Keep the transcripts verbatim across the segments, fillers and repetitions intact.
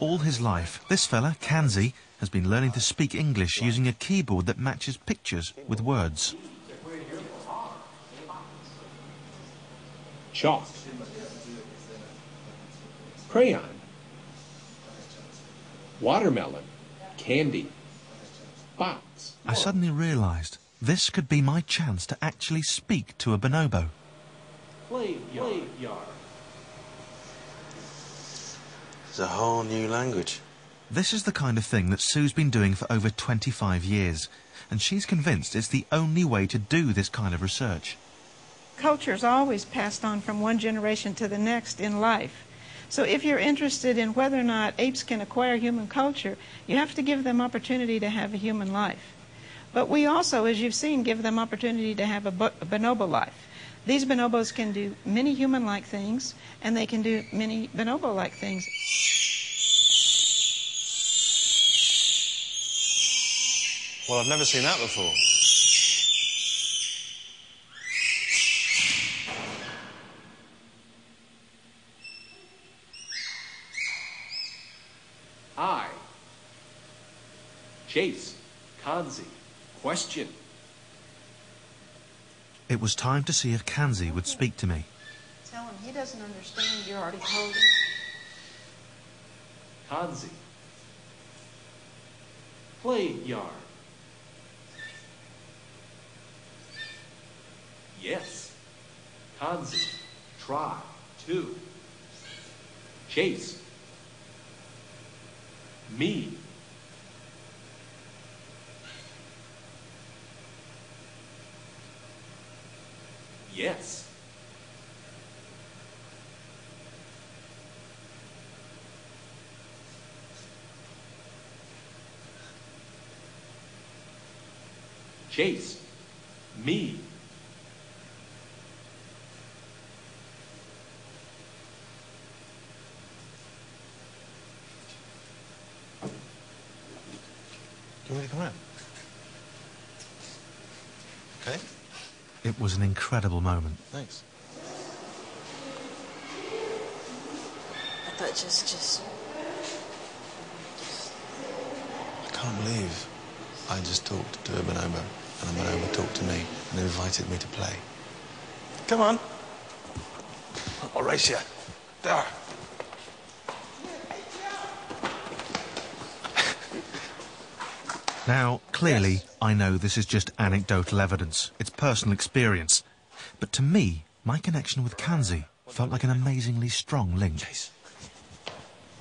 All his life, this fella, Kanzi, has been learning to speak English using a keyboard that matches pictures with words. Chalk. Crayon. Watermelon. Candy. Box. I suddenly realized this could be my chance to actually speak to a bonobo. Play yard. It's a whole new language. This is the kind of thing that Sue's been doing for over twenty-five years, and she's convinced it's the only way to do this kind of research. Culture's always passed on from one generation to the next in life. So if you're interested in whether or not apes can acquire human culture, you have to give them opportunity to have a human life. But we also, as you've seen, give them opportunity to have a bonobo life. These bonobos can do many human-like things, and they can do many bonobo-like things. Well, I've never seen that before. I. Chase. Kanzi. Question. It was time to see if Kanzi would speak to me. Tell him he doesn't understand, you're already told him. Kanzi. Play yard. Yes. Kanzi. Try. Two. Chase. Me. Yes. Chase. Me. Do you want me to come out? Okay. It was an incredible moment. Thanks. But just, just... I can't believe I just talked to a bonobo, and a bonobo talked to me and invited me to play. Come on. I'll race you. There. Now, clearly, yes. I know this is just anecdotal evidence. It's personal experience. But to me, my connection with Kanzi felt like an amazingly strong link. Jeez.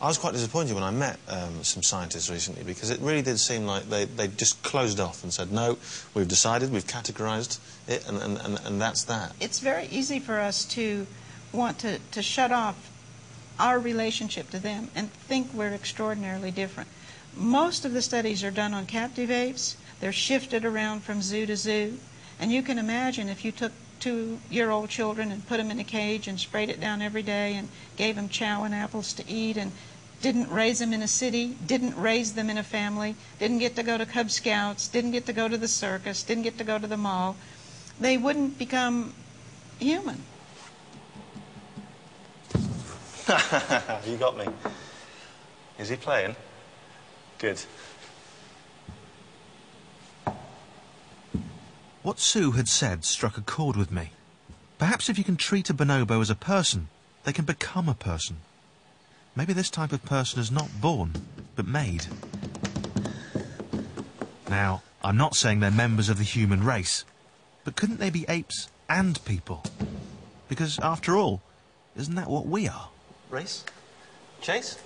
I was quite disappointed when I met um, some scientists recently, because it really did seem like they, they just closed off and said, no, we've decided, we've categorised it, and, and, and, and that's that. It's very easy for us to want to, to shut off our relationship to them and think we're extraordinarily different. Most of the studies are done on captive apes. They're shifted around from zoo to zoo. And you can imagine if you took two-year-old children and put them in a cage and sprayed it down every day and gave them chow and apples to eat and didn't raise them in a city, didn't raise them in a family, didn't get to go to Cub Scouts, didn't get to go to the circus, didn't get to go to the mall, they wouldn't become human. You got me. Is he playing? Good. What Sue had said struck a chord with me. Perhaps if you can treat a bonobo as a person, they can become a person. Maybe this type of person is not born, but made. Now, I'm not saying they're members of the human race, but couldn't they be apes and people? Because, after all, isn't that what we are? Race? Chase?